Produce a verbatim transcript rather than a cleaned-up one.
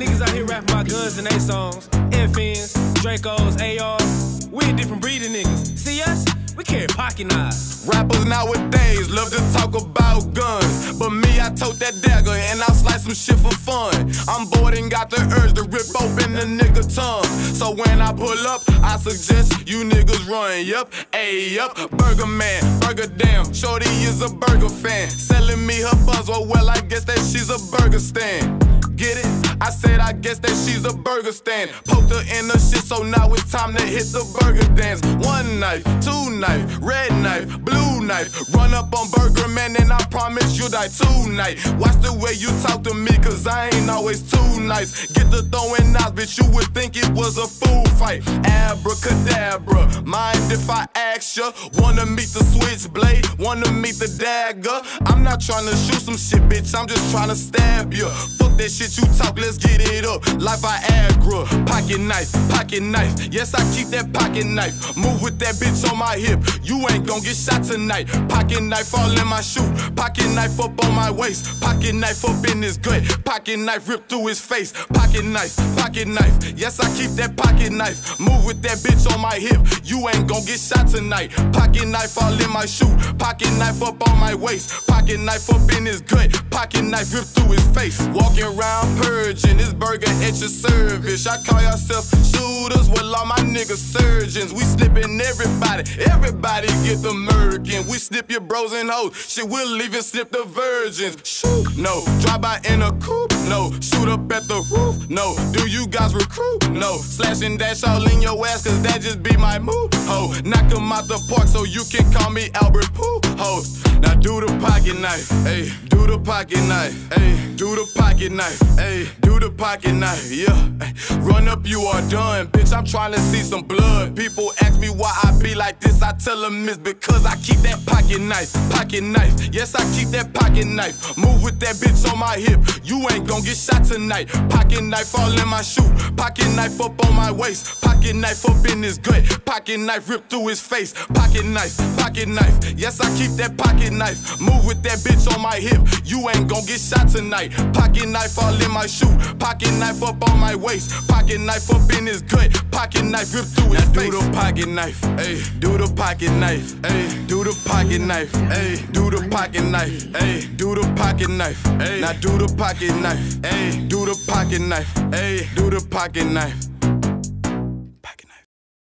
niggas out here rapping about guns and they songs. Infins, Dracos, A Rs, we a different breed of niggas. See us? We carry pocket knives. Rappers nowadays love to talk about guns, but me, I tote that dagger and I slice some shit for fun. I'm bored and got the urge to rip open the nigga tongue. So when I pull up, I suggest you niggas run. Yup, ayy, yup. Burger Man, burger damn. Shorty is a burger fan, selling me her buns. Well, well, I guess that she's a burger stand. Get it? I said I guess that she's a burger stand. Poked her in the shit, so now it's time to hit the burger dance. One knife, two knife, red knife, blue knife. Run up on Burger Man and I promise you'll die tonight. Watch the way you talk to me, cause I ain't always too nice. Get the throwing knives, bitch, you would think it was a food fight. Abracadabra, mind if I ask ya? Wanna meet the switchblade, wanna meet the dagger? I'm not tryna shoot some shit, bitch, I'm just tryna stab ya. Fuck that shit you talk, let's get it up. Life Viagra, pocket knife, pocket knife. Yes, I keep that pocket knife. Move with that bitch on my hip. You ain't gon' get shot tonight. Pocket knife all in my shoe. Pocket knife up on my waist. Pocket knife up in his gut. Pocket knife ripped through his face. Pocket knife, pocket knife. Yes, I keep that pocket knife. Move with that bitch on my hip. You ain't gon' get shot tonight. Pocket knife all in my shoe. Pocket knife up on my waist. Pocket knife up in his gut. Pocket knife ripped through his face. Walking around purging, this burger at your service. I call yourself shooters, well all my niggas surgeons. We slipping everybody, everybody get the merkin. We snip your bros and hoes, shit we'll even snip the virgins. Shoot, no, drive by in a coupe, no. Shoot up at the roof, no. Do you guys recruit, no. Slash and dash all in your ass, cause that just be my move, ho. Knock them out the park so you can call me Albert Pooh, ho. Now do the pocket knife, ayy, do the pocket knife, ayy, do the pocket knife, ayy, do the pocket knife, yeah. Ay, run up, you are done, bitch, I'm tryna see some blood. People ask me why I be like this, I tell them it's because I keep that pocket knife, pocket knife. Yes, I keep that pocket knife. Move with that bitch on my hip, you ain't gon' get shot tonight. Pocket knife all in my shoe, pocket knife up on my waist, pocket knife up in his gut, pocket knife ripped through his face, pocket knife, pocket knife. Yes, I keep that pocket knife. Move with that bitch on my hip. You ain't gon' get shot tonight. Pocket knife all in my shoe. Pocket knife up on my waist. Pocket knife up in his gut. Pocket knife ripped through his face. Do the pocket knife. Ayy. Do the pocket knife. Ayy. Do the pocket knife. Ayy. Do the pocket knife. Ayy. Do the pocket knife. Ayy. Now do the pocket knife. Ayy. Do the pocket knife. Ayy. Do the pocket knife.